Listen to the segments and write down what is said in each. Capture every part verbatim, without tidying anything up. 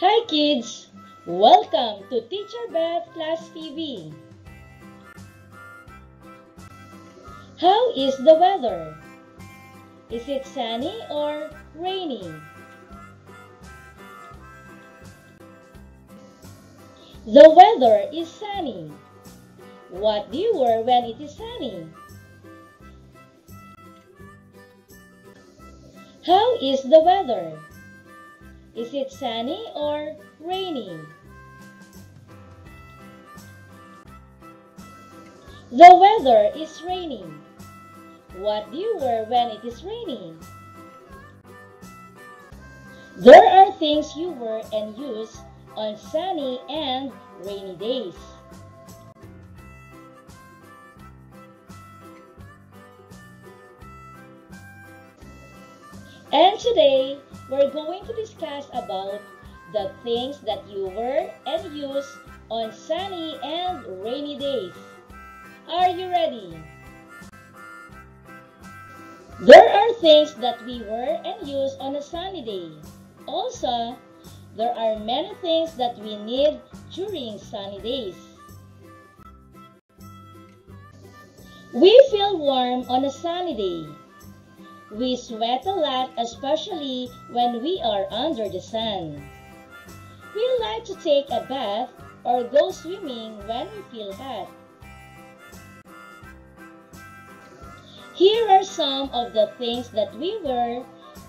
Hi kids! Welcome to Teacher Beth Class T V. How is the weather? Is it sunny or rainy? The weather is sunny. What do you wear when it is sunny? How is the weather? Is it sunny or rainy? The weather is rainy. What do you wear when it is rainy? There are things you wear and use on sunny and rainy days. And today, we're going to discuss about the things that you wear and use on sunny and rainy days. Are you ready? There are things that we wear and use on a sunny day. Also, there are many things that we need during sunny days. We feel warm on a sunny day. We sweat a lot, especially when we are under the sun. We like to take a bath or go swimming when we feel hot. Here are some of the things that we wear,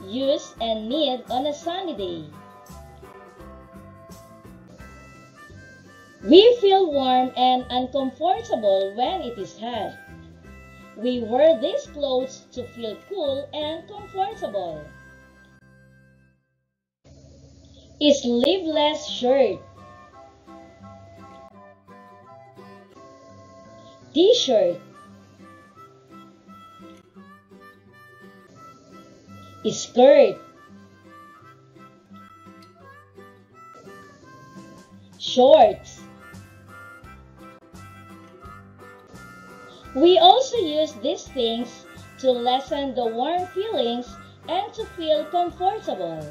use, and need on a sunny day. We feel warm and uncomfortable when it is hot. We wear these clothes to feel cool and comfortable. A sleeveless shirt. T-shirt. Skirt. Shorts. We also use these things to lessen the warm feelings and to feel comfortable.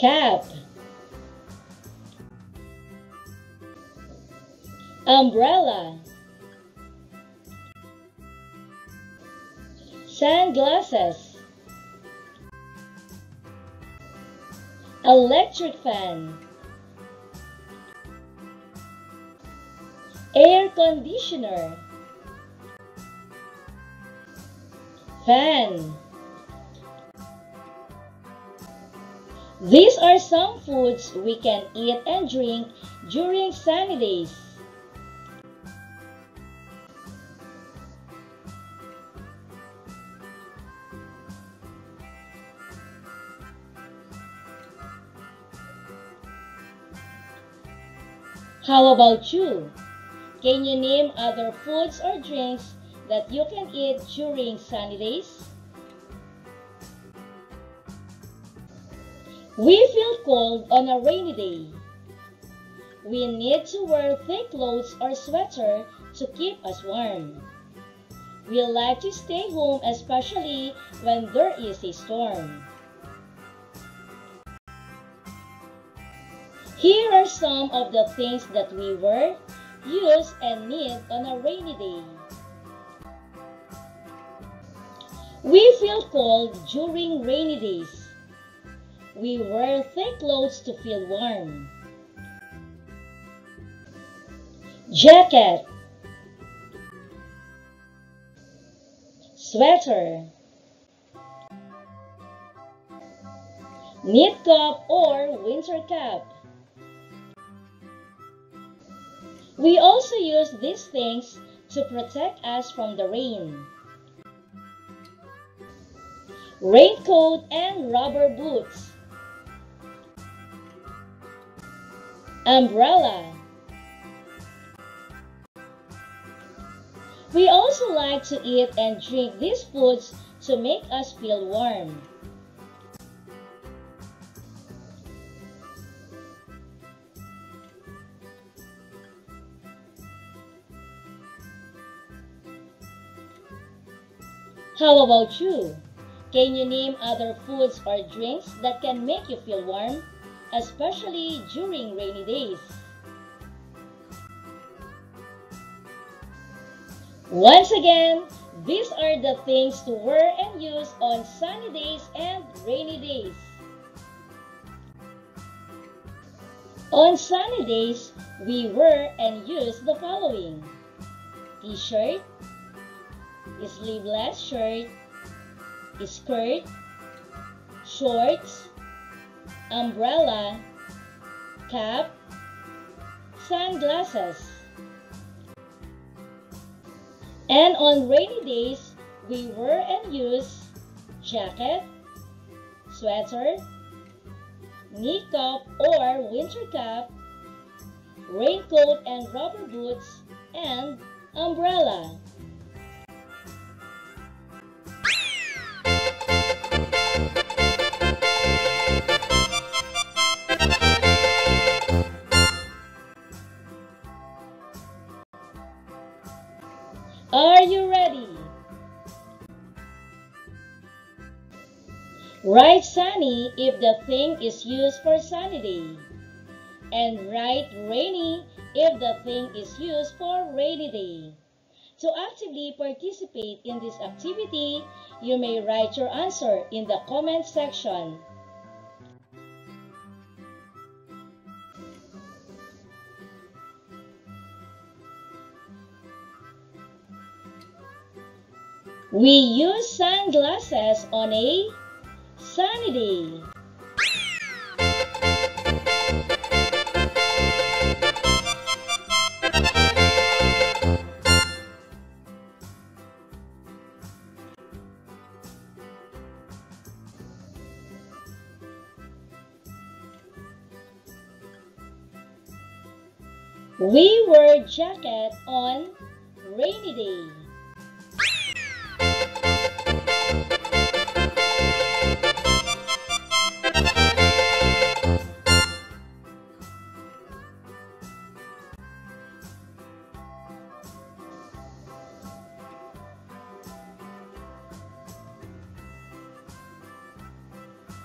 Cap. Umbrella. Sunglasses. Electric fan. Air conditioner. Fan. These are some foods we can eat and drink during sunny days. How about you? Can you name other foods or drinks that you can eat during sunny days? We feel cold on a rainy day. We need to wear thick clothes or sweater to keep us warm. We like to stay home, especially when there is a storm. Here are some of the things that we wear, use, and need on a rainy day. We feel cold during rainy days. We wear thick clothes to feel warm. Jacket. Sweater. Knit cap or winter cap. We also use these things to protect us from the rain. Raincoat and rubber boots. Umbrella. We also like to eat and drink these foods to make us feel warm. How about you? Can you name other foods or drinks that can make you feel warm, especially during rainy days? Once again, these are the things to wear and use on sunny days and rainy days. On sunny days, we wear and use the following: T-shirt, sleeveless shirt, skirt, shorts, umbrella, cap, sunglasses. And on rainy days, we wear and use jacket, sweater, knee cap or winter cap, raincoat and rubber boots, and umbrella. Are you ready? Write sunny if the thing is used for sunny day, and write rainy if the thing is used for rainy day. To actively participate in this activity, you may write your answer in the comment section. We use sunglasses on a sunny day. We wear jacket on rainy day.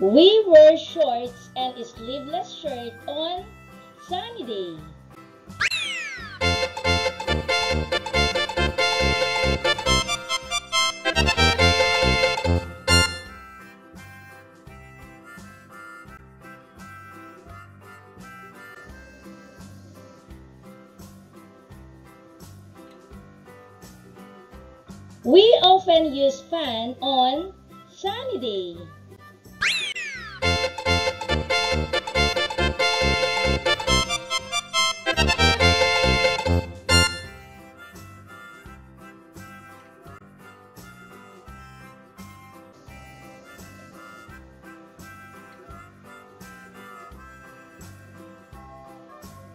We wear shorts and a sleeveless shirt on sunny day. We often use fan on sunny day.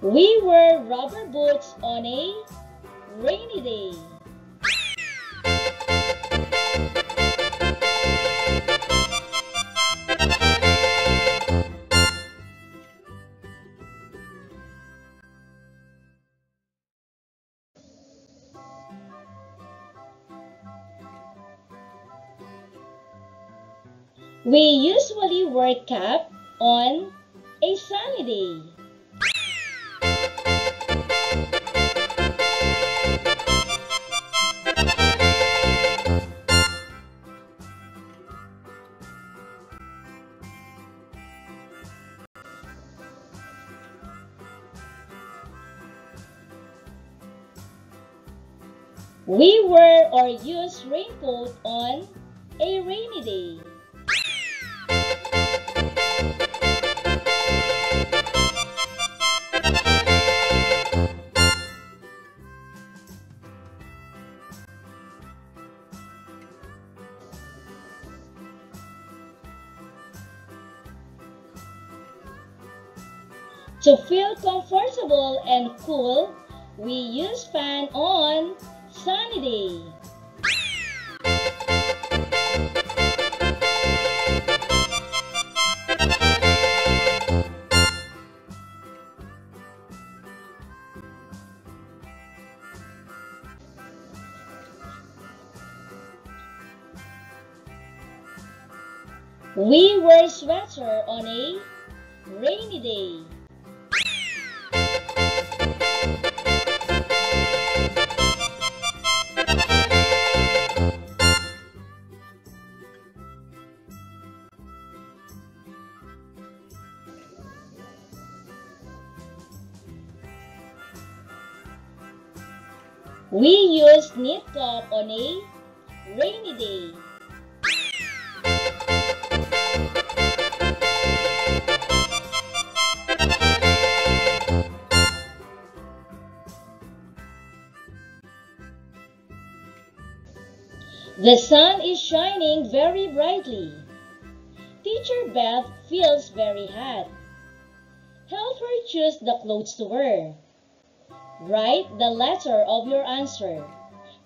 We wear rubber boots on a rainy day. We usually wear cap on a sunny day. We wear or use raincoat on a rainy day. To feel comfortable and cool, we use fan on sunny day. We wear sweater on a rainy day. We use knit top on a rainy day. The sun is shining very brightly. Teacher Beth feels very hot. Help her choose the clothes to wear. Write the letter of your answer.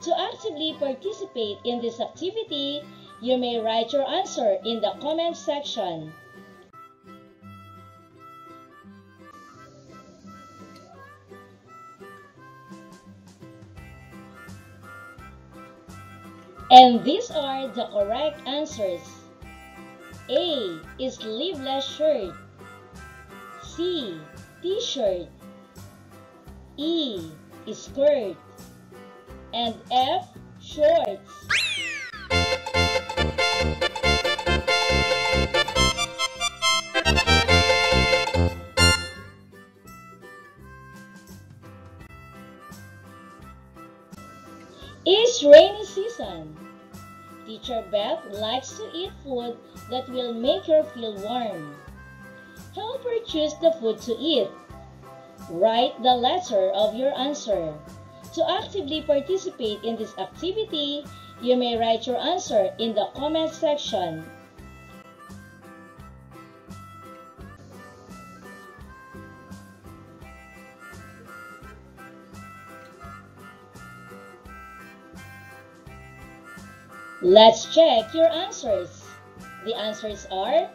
To actively participate in this activity, you may write your answer in the comment section. And these are the correct answers. A is sleeveless shirt. C, t-shirt. E, skirt. And F, shorts. It's rainy season. Teacher Beth likes to eat food that will make her feel warm. Help her choose the food to eat. Write the letter of your answer. To actively participate in this activity, you may write your answer in the comment section. Let's check your answers. The answers are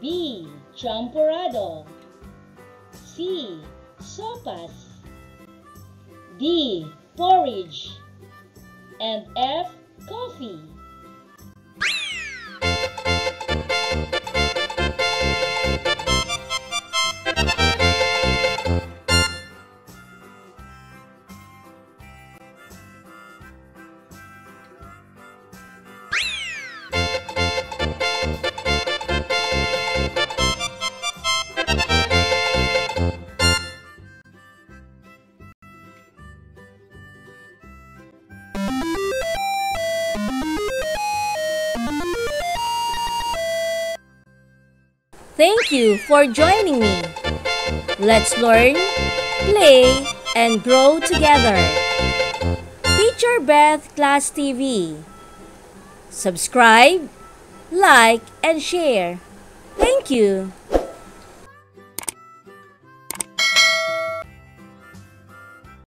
B, champurrado. C, sopas. D, porridge. And F, coffee. Thank you for joining me. Let's learn, play, and grow together. Teacher Beth Class T V. Subscribe, like, and share. Thank you.